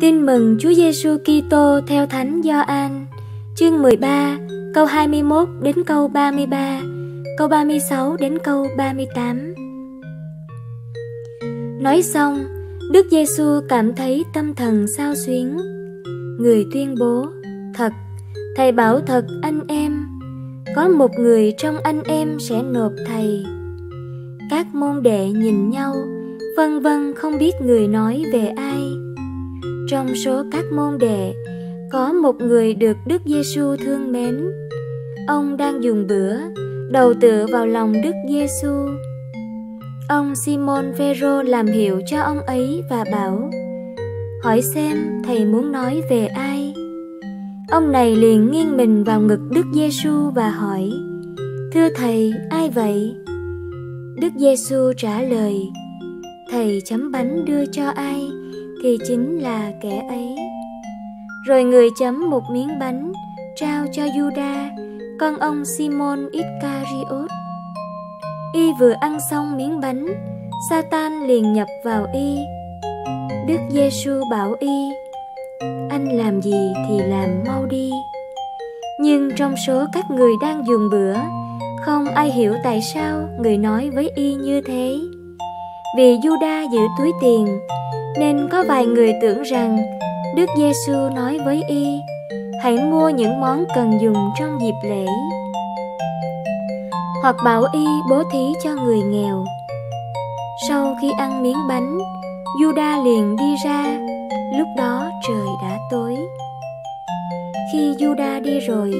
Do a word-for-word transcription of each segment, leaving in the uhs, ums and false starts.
Tin mừng Chúa Giêsu Kitô theo Thánh Gioan, chương mười ba, câu hai mươi mốt đến câu ba mươi ba, câu ba mươi sáu đến câu ba mươi tám. Nói xong, Đức Giêsu cảm thấy tâm thần xao xuyến. Người tuyên bố: Thật, Thầy bảo thật anh em, có một người trong anh em sẽ nộp Thầy. Các môn đệ nhìn nhau, vân vân không biết người nói về ai. Trong số các môn đệ, có một người được Đức Giêsu thương mến. Ông đang dùng bữa, đầu tựa vào lòng Đức Giêsu. Ông Simon Phêrô làm hiệu cho ông ấy và bảo: Hỏi xem Thầy muốn nói về ai? Ông này liền nghiêng mình vào ngực Đức Giêsu và hỏi: Thưa Thầy, ai vậy? Đức Giêsu trả lời: Thầy chấm bánh đưa cho ai thì chính là kẻ ấy. Rồi người chấm một miếng bánh trao cho Giuđa, con ông Simon Iscariot. Y vừa ăn xong miếng bánh, Satan liền nhập vào y. Đức Giêsu bảo y: Anh làm gì thì làm, mau đi. Nhưng trong số các người đang dùng bữa, không ai hiểu tại sao người nói với y như thế. Vì Giuđa giữ túi tiền, nên có vài người tưởng rằng Đức Giêsu nói với y: Hãy mua những món cần dùng trong dịp lễ, hoặc bảo y bố thí cho người nghèo. Sau khi ăn miếng bánh, Giuđa liền đi ra. Lúc đó trời đã tối. Khi Giuđa đi rồi,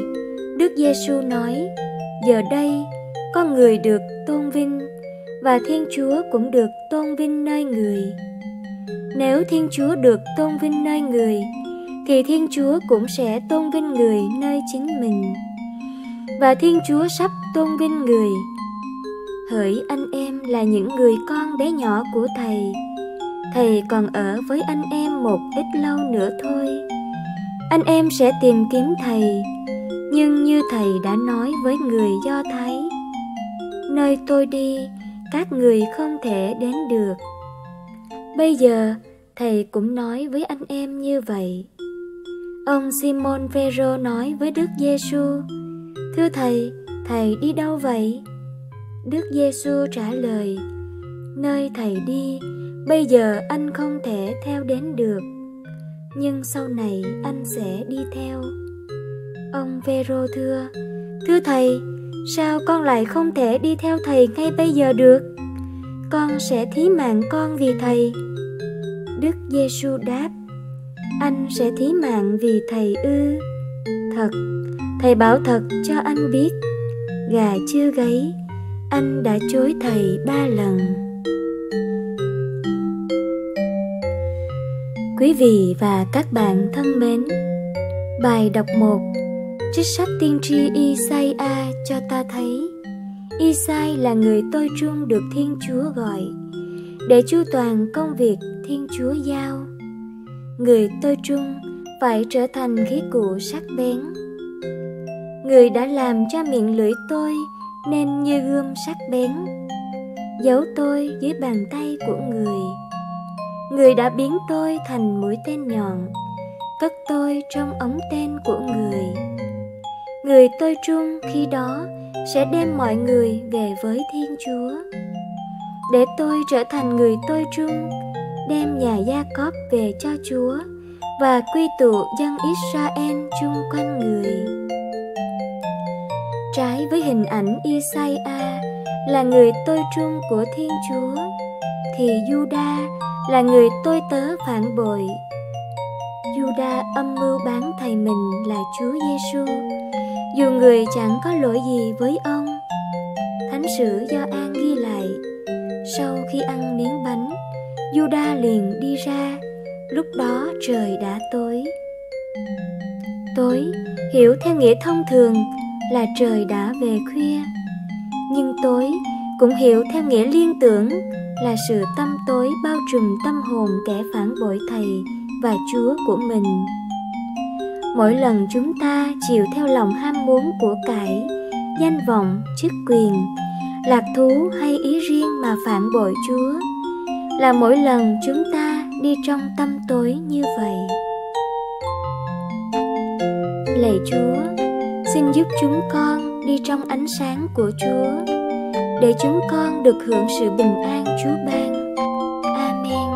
Đức Giêsu nói: Giờ đây, con người được tôn vinh, và Thiên Chúa cũng được tôn vinh nơi người. Nếu Thiên Chúa được tôn vinh nơi người, thì Thiên Chúa cũng sẽ tôn vinh người nơi chính mình. Và Thiên Chúa sắp tôn vinh người. Hỡi anh em là những người con bé nhỏ của Thầy. Thầy còn ở với anh em một ít lâu nữa thôi. Anh em sẽ tìm kiếm Thầy, nhưng như Thầy đã nói với người Do Thái: Nơi tôi đi, các người không thể đến được. Bây giờ, Thầy cũng nói với anh em như vậy. Ông Simon Phêrô nói với Đức Giêsu: Thưa Thầy, Thầy đi đâu vậy? Đức Giêsu trả lời: Nơi Thầy đi, bây giờ anh không thể theo đến được, nhưng sau này anh sẽ đi theo. Ông Phêrô thưa: Thưa Thầy, sao con lại không thể đi theo Thầy ngay bây giờ được? Con sẽ thí mạng con vì Thầy. Đức Giêsu đáp: Anh sẽ thí mạng vì Thầy ư? Thật, Thầy bảo thật cho anh biết, gà chưa gáy, anh đã chối Thầy ba lần. Quý vị và các bạn thân mến, bài đọc một, trích sách tiên tri Isaia cho ta thấy Isai là người tôi trung được Thiên Chúa gọi để chu toàn công việc Thiên Chúa giao. Người tôi trung phải trở thành khí cụ sắc bén. Người đã làm cho miệng lưỡi tôi nên như gươm sắc bén, giấu tôi dưới bàn tay của người. Người đã biến tôi thành mũi tên nhọn, cất tôi trong ống tên của người. Người tôi trung khi đó sẽ đem mọi người về với Thiên Chúa. Để tôi trở thành người tôi trung, đem nhà Giacop về cho Chúa và quy tụ dân Israel chung quanh người. Trái với hình ảnh Isaia là người tôi trung của Thiên Chúa, thì Giuđa là người tôi tớ phản bội. Giuđa âm mưu bán Thầy mình là Chúa Giêsu, dù người chẳng có lỗi gì với ông. Thánh sử Gioan ghi lại: Sau khi ăn miếng bánh, Giuđa liền đi ra. Lúc đó trời đã tối. Tối hiểu theo nghĩa thông thường là trời đã về khuya, nhưng tối cũng hiểu theo nghĩa liên tưởng là sự tăm tối bao trùm tâm hồn kẻ phản bội Thầy và Chúa của mình. Mỗi lần chúng ta chiều theo lòng ham muốn của cải, danh vọng, chức quyền, lạc thú hay ý riêng mà phản bội Chúa, là mỗi lần chúng ta đi trong tăm tối như vậy. Lạy Chúa, xin giúp chúng con đi trong ánh sáng của Chúa, để chúng con được hưởng sự bình an Chúa ban. Amen.